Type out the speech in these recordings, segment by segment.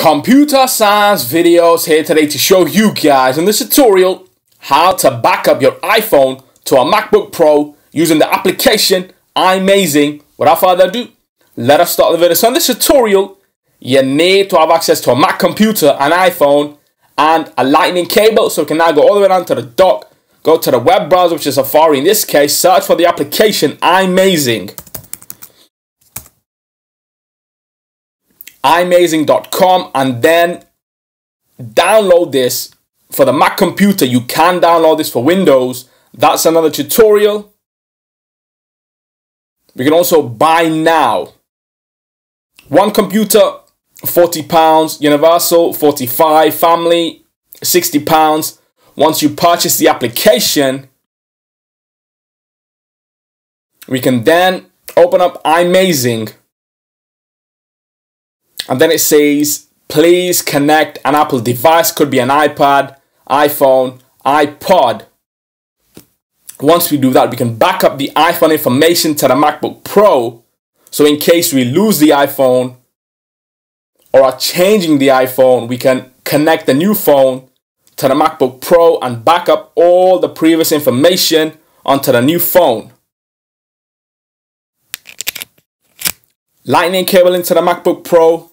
Computer science videos here today to show you guys in this tutorial how to back up your iPhone to a MacBook Pro using the application iMazing. Without further ado, let us start the video. So in this tutorial, you need to have access to a Mac computer, an iPhone, and a lightning cable. So you can now go all the way down to the dock, go to the web browser, which is Safari in this case, search for the application iMazing. iMazing.com, and then download this for the Mac computer. You can download this for Windows. That's another tutorial. We can also buy now. One computer, £40, universal, £45, family, £60. Once you purchase the application, we can then open up iMazing. And then it says, please connect an Apple device. Could be an iPad, iPhone, iPod. Once we do that, we can back up the iPhone information to the MacBook Pro. So in case we lose the iPhone or are changing the iPhone, we can connect the new phone to the MacBook Pro and back up all the previous information onto the new phone. Lightning cable into the MacBook Pro.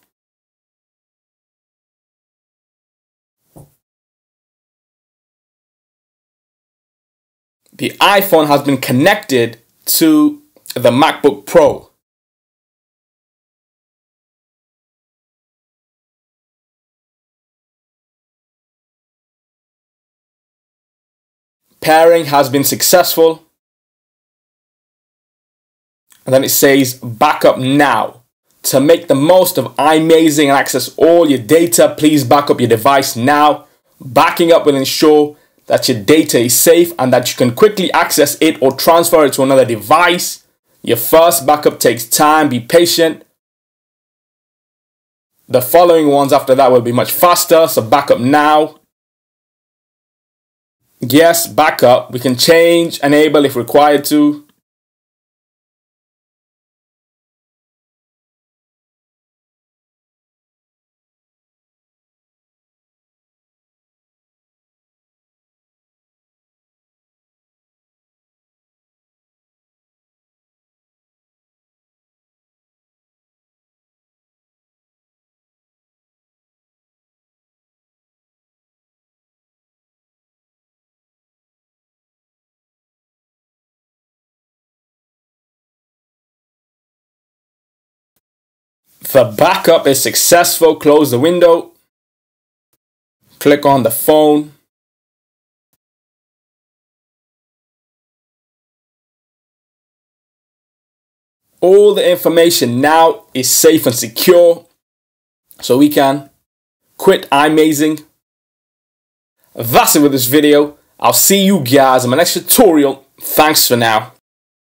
The iPhone has been connected to the MacBook Pro. Pairing has been successful. And then it says backup now. To make the most of iMazing and access all your data, please back up your device now. Backing up will ensure that your data is safe and that you can quickly access it or transfer it to another device. Your first backup takes time, be patient. The following ones after that will be much faster, so backup now. Yes, backup. We can change, enable if required to. The backup is successful. Close the window. Click on the phone. All the information now is safe and secure. So we can quit iMazing. That's it with this video. I'll see you guys in my next tutorial. Thanks for now.